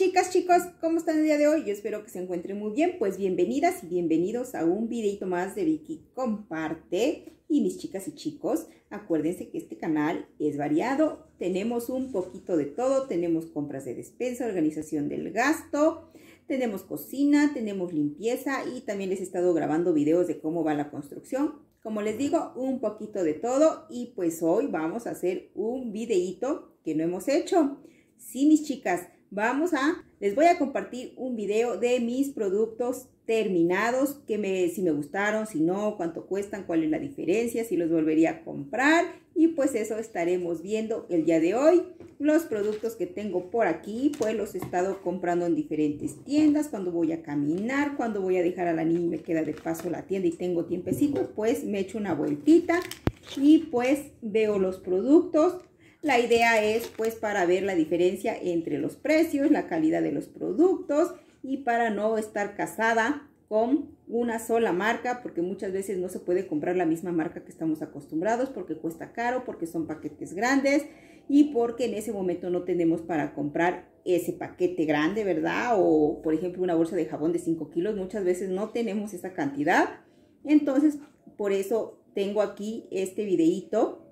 Chicas, chicos, ¿cómo están el día de hoy? Yo espero que se encuentren muy bien. Pues bienvenidas y bienvenidos a un videito más de Vicky Comparte. Y mis chicas y chicos, acuérdense que este canal es variado. Tenemos un poquito de todo. Tenemos compras de despensa, organización del gasto, tenemos cocina, tenemos limpieza. Y también les he estado grabando videos de cómo va la construcción. Como les digo, un poquito de todo. Y pues hoy vamos a hacer un videito que no hemos hecho. Sí, mis chicas. Les voy a compartir un video de mis productos terminados, si me gustaron, si no, cuánto cuestan, cuál es la diferencia, si los volvería a comprar. Y pues eso estaremos viendo el día de hoy. Los productos que tengo por aquí, pues los he estado comprando en diferentes tiendas. Cuando voy a caminar, cuando voy a dejar a la niña y me queda de paso la tienda y tengo tiempecito, pues me echo una vueltita y pues veo los productos. La idea es pues para ver la diferencia entre los precios, la calidad de los productos y para no estar casada con una sola marca, porque muchas veces no se puede comprar la misma marca que estamos acostumbrados porque cuesta caro, porque son paquetes grandes y porque en ese momento no tenemos para comprar ese paquete grande, ¿verdad? O por ejemplo una bolsa de jabón de 5 kilos, muchas veces no tenemos esa cantidad. Entonces por eso tengo aquí este videíto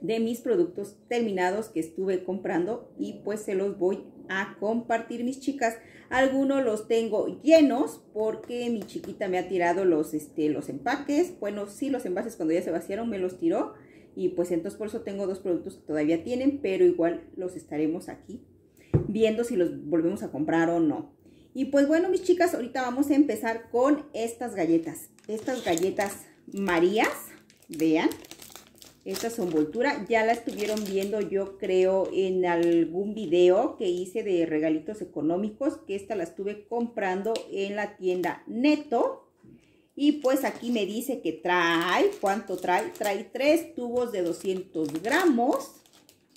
de mis productos terminados que estuve comprando y pues se los voy a compartir, mis chicas. Algunos los tengo llenos porque mi chiquita me ha tirado los empaques. Bueno, sí, los envases cuando ya se vaciaron me los tiró y pues entonces por eso tengo dos productos que todavía tienen, pero igual los estaremos aquí viendo si los volvemos a comprar o no. Y pues bueno, mis chicas, ahorita vamos a empezar con estas galletas Marías. Vean. Esta es su envoltura, ya la estuvieron viendo yo creo en algún video que hice de regalitos económicos, que esta la estuve comprando en la tienda NETO. Y pues aquí me dice que trae, ¿cuánto trae? Trae 3 tubos de 200 gramos,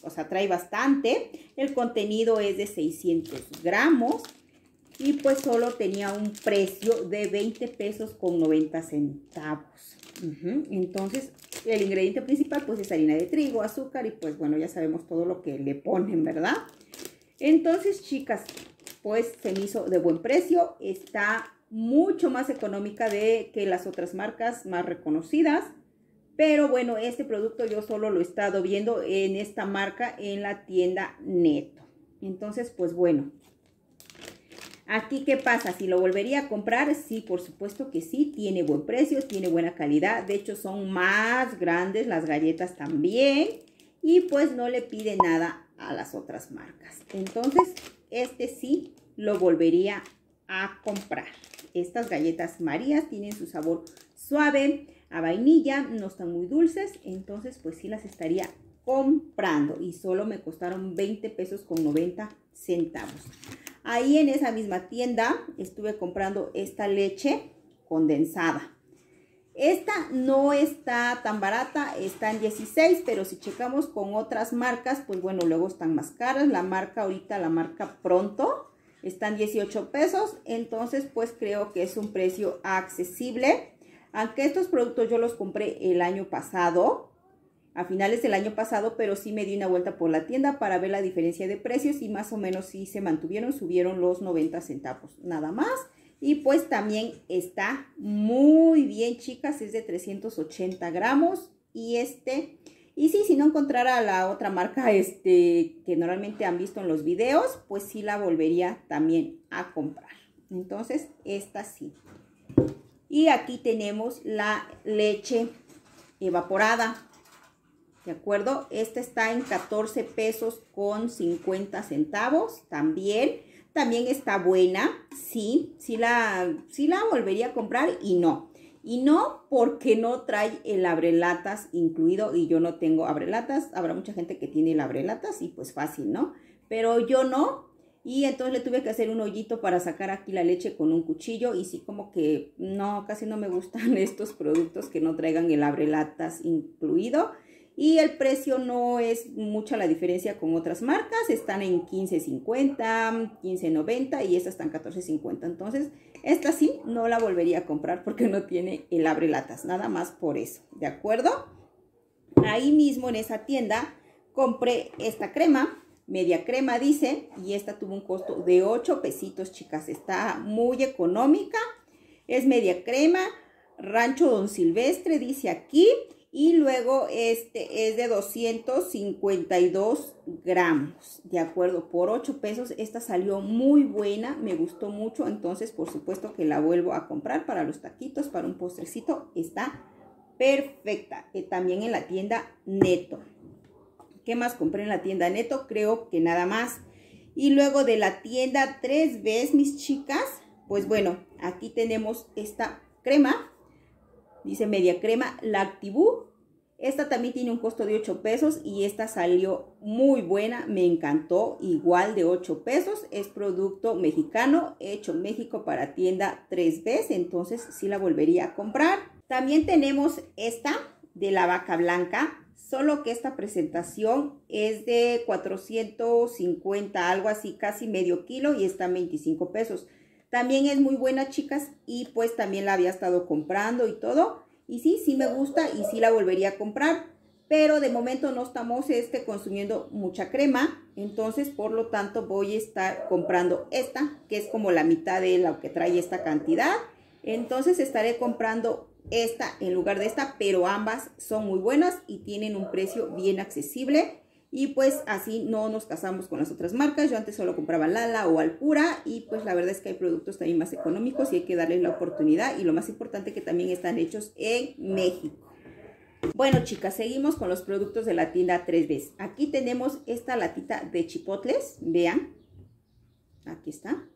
o sea trae bastante, el contenido es de 600 gramos. Y pues solo tenía un precio de 20 pesos con 90 centavos. Entonces el ingrediente principal pues es harina de trigo, azúcar y pues bueno, ya sabemos todo lo que le ponen, ¿verdad? Entonces, chicas, pues se me hizo de buen precio. Está mucho más económica que las otras marcas más reconocidas. Pero bueno, este producto yo solo lo he estado viendo en esta marca en la tienda Neto. Entonces, pues bueno. Aquí, ¿qué pasa? ¿Si lo volvería a comprar? Sí, por supuesto que sí. Tiene buen precio, tiene buena calidad. De hecho, son más grandes las galletas también. Y pues no le pide nada a las otras marcas. Entonces, este sí lo volvería a comprar. Estas galletas Marías tienen su sabor suave a vainilla. No están muy dulces. Entonces, pues sí las estaría comprando. Y solo me costaron 20 pesos con 90 centavos. Ahí en esa misma tienda estuve comprando esta leche condensada. Esta no está tan barata, está en 16, pero si checamos con otras marcas, pues bueno, luego están más caras. La marca ahorita, la marca Pronto, está en 18 pesos. Entonces, pues creo que es un precio accesible. Aunque estos productos yo los compré el año pasado, a finales del año pasado, pero sí me di una vuelta por la tienda para ver la diferencia de precios y más o menos sí se mantuvieron, subieron los 90 centavos nada más. Y pues también está muy bien, chicas, es de 380 gramos y y sí, si no encontrara la otra marca que normalmente han visto en los videos, pues sí la volvería también a comprar. Entonces, esta sí. Y aquí tenemos la leche evaporada. ¿De acuerdo? Esta está en 14 pesos con 50 centavos. También está buena. Sí la volvería a comprar y no. Y no porque no trae el abrelatas incluido y yo no tengo abrelatas. Habrá mucha gente que tiene el abrelatas y pues fácil, ¿no? Pero yo no. Y entonces le tuve que hacer un hoyito para sacar aquí la leche con un cuchillo. Y sí, como que no, casi no me gustan estos productos que no traigan el abrelatas incluido. Y el precio no es mucha la diferencia con otras marcas. Están en 15.50, 15.90 y estas están 14.50. Entonces, esta sí no la volvería a comprar porque no tiene el abrelatas. Nada más por eso, ¿de acuerdo? Ahí mismo en esa tienda compré esta crema. media crema, dicen, y esta tuvo un costo de 8 pesitos, chicas. Está muy económica, es media crema, Rancho Don Silvestre, dice aquí. Y luego este es de 252 gramos, de acuerdo, por 8 pesos. Esta salió muy buena, me gustó mucho, entonces por supuesto que la vuelvo a comprar para los taquitos, para un postrecito. Está perfecta, también en la tienda Neto. ¿Qué más compré en la tienda Neto? Creo que nada más. Y luego de la tienda 3B, mis chicas, pues bueno, aquí tenemos esta crema. Dice media crema, la Actibú. Esta también tiene un costo de 8 pesos y esta salió muy buena, me encantó, igual de 8 pesos. Es producto mexicano, hecho en México para tienda 3B, entonces sí la volvería a comprar. También tenemos esta de la Vaca Blanca, solo que esta presentación es de 450, algo así, casi medio kilo, y está en 25 pesos. También es muy buena, chicas, y pues también la había estado comprando y todo. Y sí, sí me gusta y sí la volvería a comprar. Pero de momento no estamos consumiendo mucha crema. Entonces, por lo tanto, voy a estar comprando esta, que es como la mitad de lo que trae esta cantidad. Entonces, estaré comprando esta en lugar de esta, pero ambas son muy buenas y tienen un precio bien accesible. Y pues así no nos casamos con las otras marcas. Yo antes solo compraba Lala o Alpura. Y pues la verdad es que hay productos también más económicos y hay que darles la oportunidad. Y lo más importante, que también están hechos en México. Bueno, chicas, seguimos con los productos de la tienda 3B. Aquí tenemos esta latita de chipotles. Vean. Aquí está.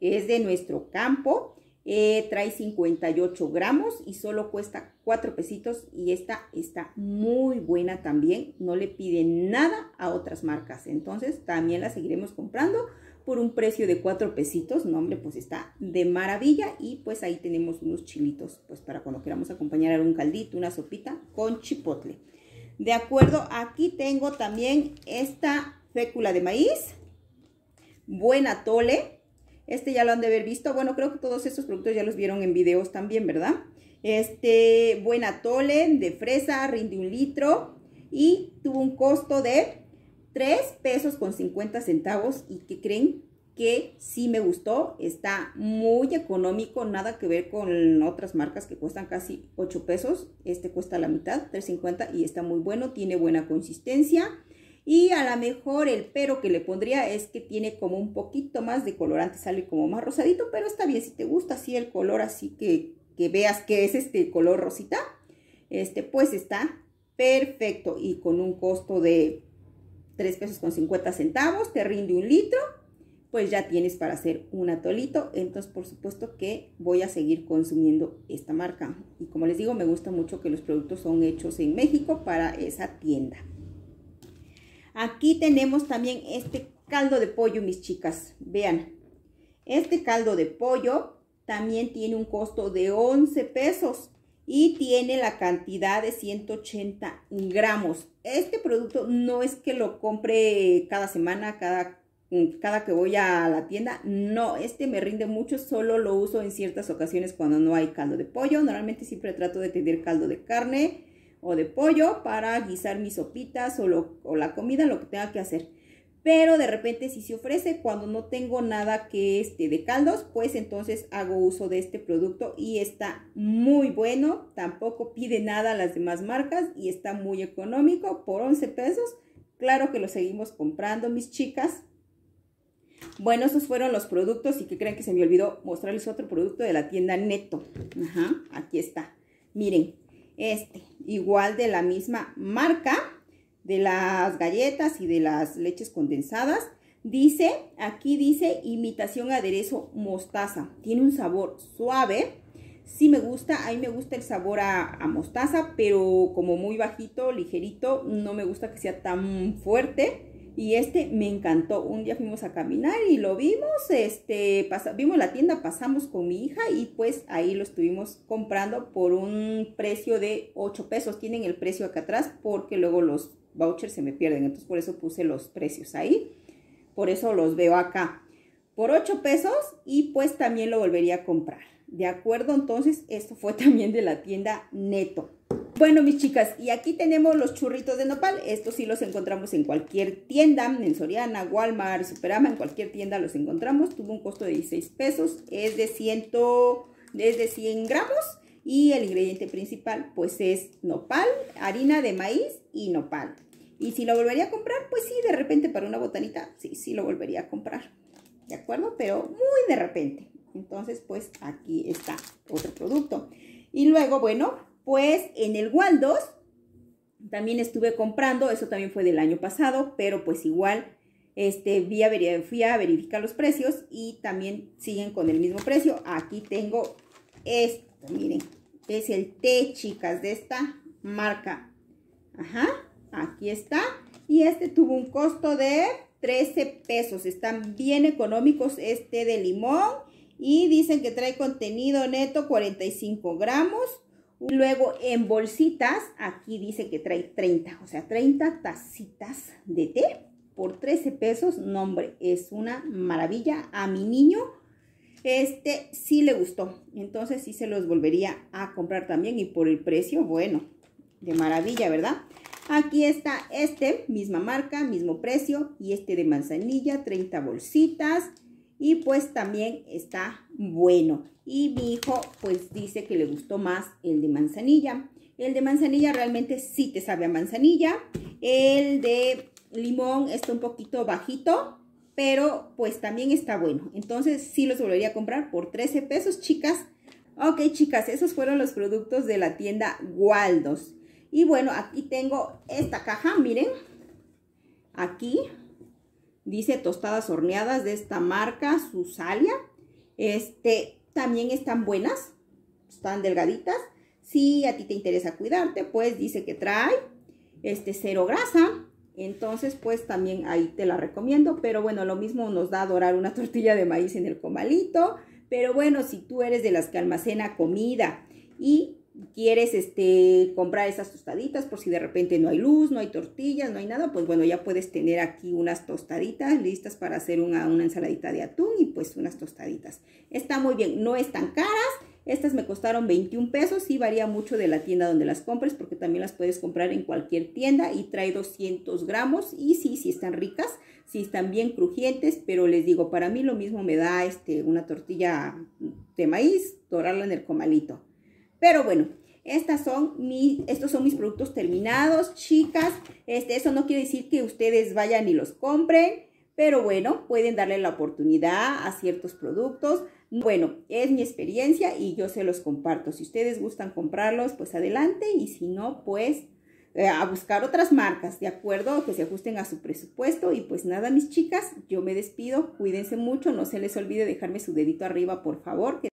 Es de nuestro campo. Trae 58 gramos y solo cuesta 4 pesitos, y esta está muy buena también, no le piden nada a otras marcas, entonces también la seguiremos comprando por un precio de 4 pesitos, no hombre, pues está de maravilla. Y pues ahí tenemos unos chilitos, pues para cuando queramos acompañar algún caldito, una sopita con chipotle. De acuerdo, aquí tengo también esta fécula de maíz, buen atole. Este ya lo han de haber visto. Bueno, creo que todos estos productos ya los vieron en videos también, ¿verdad? Buen atole de fresa, rinde un litro y tuvo un costo de 3 pesos con 50 centavos. ¿Y qué creen? Que sí me gustó, está muy económico, nada que ver con otras marcas que cuestan casi 8 pesos. Este cuesta la mitad, 3.50, y está muy bueno, tiene buena consistencia. Y a lo mejor el pero que le pondría es que tiene como un poquito más de colorante, sale como más rosadito, pero está bien, si te gusta así el color, así que veas que es color rosita, pues está perfecto. Y con un costo de 3 pesos con 50 centavos, te rinde un litro, pues ya tienes para hacer un atolito. Entonces, por supuesto que voy a seguir consumiendo esta marca. Y como les digo, me gusta mucho que los productos son hechos en México para esa tienda. Aquí tenemos también este caldo de pollo, mis chicas. Vean, este caldo de pollo también tiene un costo de 11 pesos y tiene la cantidad de 180 gramos. Este producto no es que lo compre cada semana, cada que voy a la tienda. No, este me rinde mucho, solo lo uso en ciertas ocasiones cuando no hay caldo de pollo. Normalmente siempre trato de tener caldo de carne o de pollo para guisar mis sopitas o la comida, lo que tenga que hacer. Pero de repente si se ofrece, cuando no tengo nada que de caldos, pues entonces hago uso de este producto y está muy bueno. Tampoco pide nada a las demás marcas y está muy económico, por 11 pesos. Claro que lo seguimos comprando, mis chicas. Bueno, esos fueron los productos. Y que creen que se me olvidó mostrarles otro producto de la tienda Neto. Ajá, aquí está. Miren. Igual de la misma marca, de las galletas y de las leches condensadas. Dice, aquí dice, imitación aderezo mostaza. Tiene un sabor suave. Sí me gusta, a mí me gusta el sabor a mostaza, pero como muy bajito, ligerito. No me gusta que sea tan fuerte. Y me encantó. Un día fuimos a caminar y lo vimos, vimos la tienda, pasamos con mi hija y pues ahí lo estuvimos comprando por un precio de 8 pesos. Tienen el precio acá atrás porque luego los vouchers se me pierden, entonces por eso puse los precios ahí. Por eso los veo acá. Por 8 pesos y pues también lo volvería a comprar. De acuerdo, entonces esto fue también de la tienda Neto. Bueno, mis chicas, y aquí tenemos los churritos de nopal. Estos sí los encontramos en cualquier tienda, en Soriana, Walmart, Superama, en cualquier tienda los encontramos. Tuvo un costo de 16 pesos, es de 100 gramos. Y el ingrediente principal, pues, es nopal, harina de maíz y nopal. Y si lo volvería a comprar, pues sí, de repente para una botanita, sí, sí lo volvería a comprar. ¿De acuerdo? Pero muy de repente. Entonces, pues, aquí está otro producto. Y luego, bueno, pues en el Waldos también estuve comprando, eso también fue del año pasado, pero pues igual fui a verificar los precios y también siguen con el mismo precio. Aquí tengo esto, miren, es el té, chicas, de esta marca. Ajá, aquí está. Y este tuvo un costo de 13 pesos, están bien económicos. Este de limón, y dicen que trae contenido neto 45 gramos. Luego en bolsitas, aquí dice que trae 30, o sea, 30 tacitas de té por 13 pesos. No, hombre, es una maravilla. A mi niño, sí le gustó. Entonces, sí se los volvería a comprar también. Y por el precio, bueno, de maravilla, ¿verdad? Aquí está misma marca, mismo precio. Y de manzanilla, 30 bolsitas. Y pues también está bueno. Y mi hijo pues dice que le gustó más el de manzanilla. El de manzanilla realmente sí te sabe a manzanilla. El de limón está un poquito bajito, pero pues también está bueno. Entonces sí los volvería a comprar por 13 pesos, chicas. Ok, chicas, esos fueron los productos de la tienda Waldos. Y bueno, aquí tengo esta caja, miren. Aquí dice tostadas horneadas de esta marca, Susalia. También están buenas, están delgaditas. Si a ti te interesa cuidarte, pues dice que trae cero grasa. Entonces, pues también ahí te la recomiendo. Pero bueno, lo mismo nos da dorar una tortilla de maíz en el comalito. Pero bueno, si tú eres de las que almacena comida y quieres comprar esas tostaditas por si de repente no hay luz, no hay tortillas, no hay nada, pues bueno, ya puedes tener aquí unas tostaditas listas para hacer una ensaladita de atún y pues unas tostaditas. Está muy bien, no están caras. Estas me costaron 21 pesos y varía mucho de la tienda donde las compres, porque también las puedes comprar en cualquier tienda y trae 200 gramos y sí, sí están ricas, sí están bien crujientes, pero les digo, para mí lo mismo me da una tortilla de maíz, dorarla en el comalito. Pero bueno, estos son mis productos terminados, chicas. Eso no quiere decir que ustedes vayan y los compren, pero bueno, pueden darle la oportunidad a ciertos productos. Bueno, es mi experiencia y yo se los comparto. Si ustedes gustan comprarlos, pues adelante, y si no, pues a buscar otras marcas, ¿de acuerdo? Que se ajusten a su presupuesto. Y pues nada, mis chicas, yo me despido. Cuídense mucho, no se les olvide dejarme su dedito arriba, por favor.